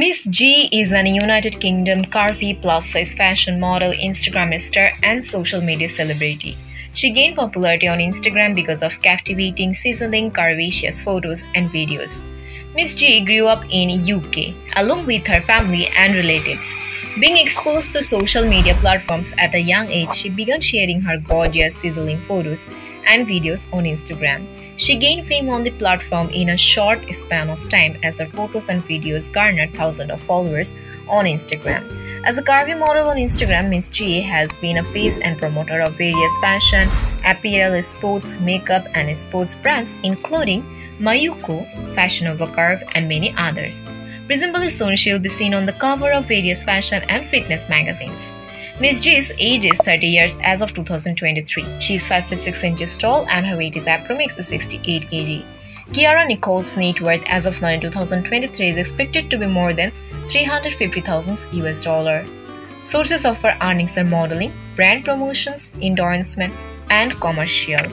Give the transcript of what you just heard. Miss Gee is an United Kingdom curvy plus-size fashion model, Instagram star, and social media celebrity. She gained popularity on Instagram because of captivating, sizzling, curvaceous photos and videos. Miss Gee grew up in UK, along with her family and relatives. Being exposed to social media platforms at a young age, she began sharing her gorgeous, sizzling photos and videos on Instagram. She gained fame on the platform in a short span of time as her photos and videos garnered thousands of followers on Instagram. As a curvy model on Instagram, Miss Gee has been a face and promoter of various fashion, apparel, sports, makeup, and sports brands, including Mayuko, Fashion Over Curve, and many others. Presumably soon, she will be seen on the cover of various fashion and fitness magazines. Miss Gee's age is 30 years as of 2023. She is 5 feet 6 inches tall and her weight is approximately 68 kg. Keira Nicole's net worth as of now in 2023 is expected to be more than $350,000. Sources of her earnings are modeling, brand promotions, endorsement, and commercial.